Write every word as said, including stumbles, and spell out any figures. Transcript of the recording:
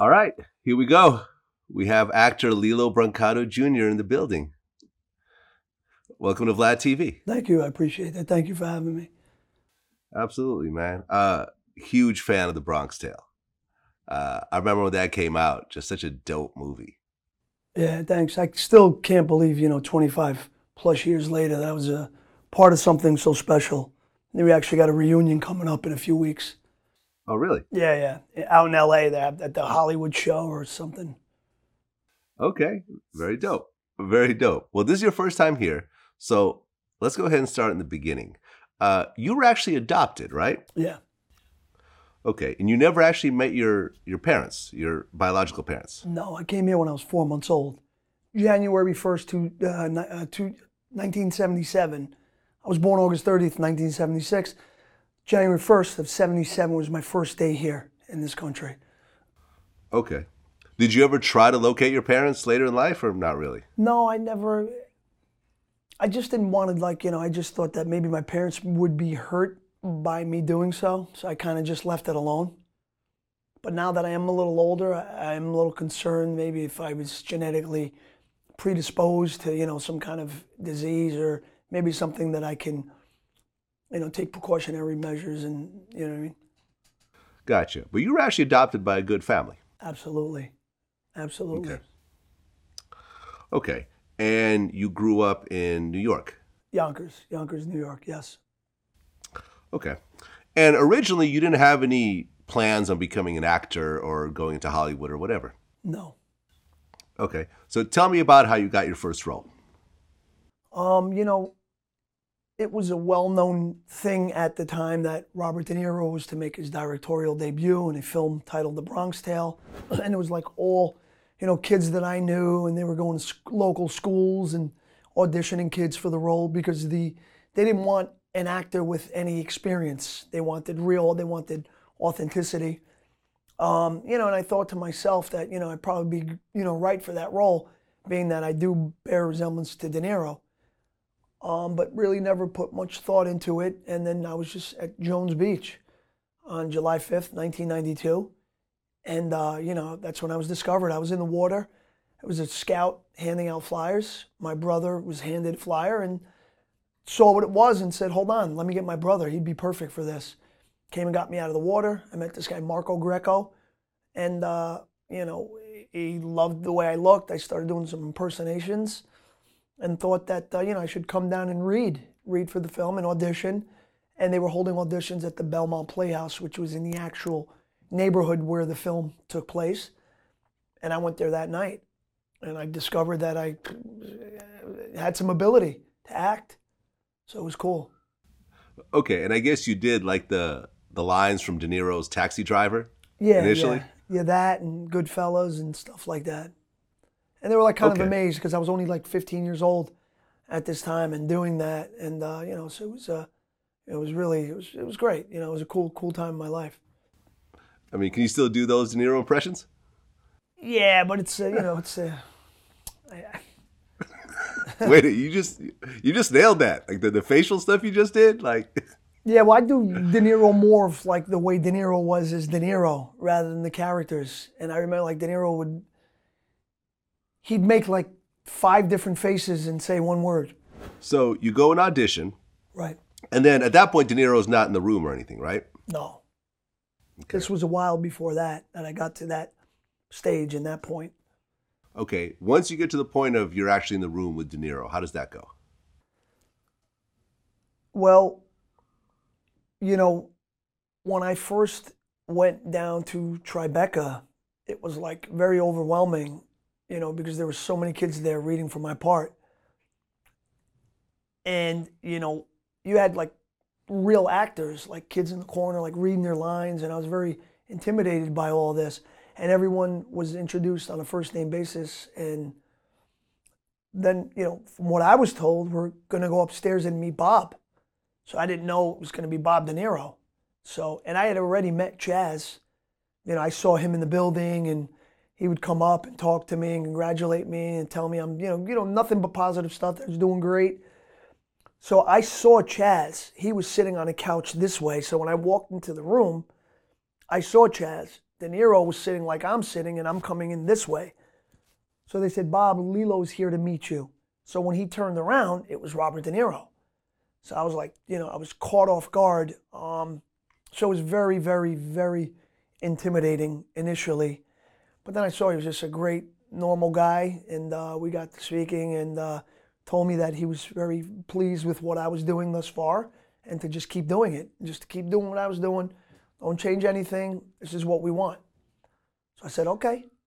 All right, here we go. We have actor Lillo Brancato Junior in the building. Welcome to Vlad T V. Thank you. I appreciate that. Thank you for having me. Absolutely, man. Uh, huge fan of The Bronx Tale. Uh, I remember when that came out, just such a dope movie. Yeah, thanks. I still can't believe, you know, twenty-five plus years later, that I was a part of something so special. And we actually got a reunion coming up in a few weeks. Oh, really? Yeah, yeah. Out in L A, they're at the Hollywood show or something. Okay, very dope. Very dope. Well, this is your first time here, so let's go ahead and start in the beginning. Uh, you were actually adopted, right? Yeah. Okay, and you never actually met your, your parents, your biological parents? No, I came here when I was four months old. January first, to, uh, ni- uh, to nineteen seventy-seven. I was born August thirtieth, nineteen seventy-six. January first of seventy-seven was my first day here in this country. Okay. Did you ever try to locate your parents later in life, or not really? No, I never. I just didn't want to, like, you know, I just thought that maybe my parents would be hurt by me doing so. So I kind of just left it alone. But now that I am a little older, I, I'm a little concerned maybe if I was genetically predisposed to, you know, some kind of disease, or maybe something that I can, you know, take precautionary measures and, you know what I mean? Gotcha. But you were actually adopted by a good family. Absolutely. Absolutely. Okay. Okay. And you grew up in New York? Yonkers. Yonkers, New York, yes. Okay. And originally you didn't have any plans on becoming an actor or going into Hollywood or whatever? No. Okay. So tell me about how you got your first role. Um, you know, it was a well-known thing at the time that Robert De Niro was to make his directorial debut in a film titled The Bronx Tale. And it was like all, you know, kids that I knew, and they were going to local schools and auditioning kids for the role, because the they didn't want an actor with any experience. They wanted real, they wanted authenticity. Um, you know, and I thought to myself that, you know, I'd probably be, you know, right for that role, being that I do bear resemblance to De Niro. Um, but really never put much thought into it. And then I was just at Jones Beach on July fifth, nineteen ninety-two. And, uh, you know, that's when I was discovered. I was in the water. I was a scout handing out flyers. My brother was handed a flyer and saw what it was and said, hold on, let me get my brother. He'd be perfect for this. Came and got me out of the water. I met this guy, Marco Greco. And, uh, you know, he loved the way I looked. I started doing some impersonations, and thought that, uh, you know, I should come down and read, read for the film and audition. And they were holding auditions at the Belmont Playhouse, which was in the actual neighborhood where the film took place. And I went there that night, and I discovered that I had some ability to act. So it was cool. Okay, and I guess you did like the the lines from De Niro's Taxi Driver, yeah, initially? Yeah, yeah, that and Goodfellas and stuff like that. And they were like kind okay. of amazed, because I was only like fifteen years old at this time and doing that, and uh, you know, so it was, uh, it was really, it was, it was great. You know, it was a cool, cool time in my life. I mean, can you still do those De Niro impressions? Yeah, but it's, uh, you know, it's. Uh, I, I Wait, you just, you just nailed that. Like the, the facial stuff you just did, like. Yeah, well, I do De Niro more of like the way De Niro was as De Niro rather than the characters, and I remember like De Niro would. He'd make like five different faces and say one word. So you go and audition. Right. And then at that point, De Niro's not in the room or anything, right? No. Okay. This was a while before that, and I got to that stage and that point. Okay. Once you get to the point of you're actually in the room with De Niro, how does that go? Well, you know, when I first went down to Tribeca, it was like very overwhelming. You know, because there were so many kids there reading for my part. And, you know, you had like real actors, like kids in the corner, like reading their lines, and I was very intimidated by all this. And everyone was introduced on a first name basis. And then, you know, from what I was told, we're gonna go upstairs and meet Bob. So I didn't know it was gonna be Bob De Niro. So, and I had already met Chazz. You know, I saw him in the building, and he would come up and talk to me and congratulate me and tell me I'm, you know, you know, nothing but positive stuff. I was doing great. So I saw Chazz. He was sitting on a couch this way. So when I walked into the room, I saw Chazz. De Niro was sitting like I'm sitting, and I'm coming in this way. So they said, Bob, Lillo's here to meet you. So when he turned around, it was Robert De Niro. So I was like, you know, I was caught off guard. Um, so it was very, very, very intimidating initially. But then I saw he was just a great, normal guy, and uh, we got to speaking, and uh, told me that he was very pleased with what I was doing thus far, and to just keep doing it, just to keep doing what I was doing. Don't change anything. This is what we want. So I said, okay.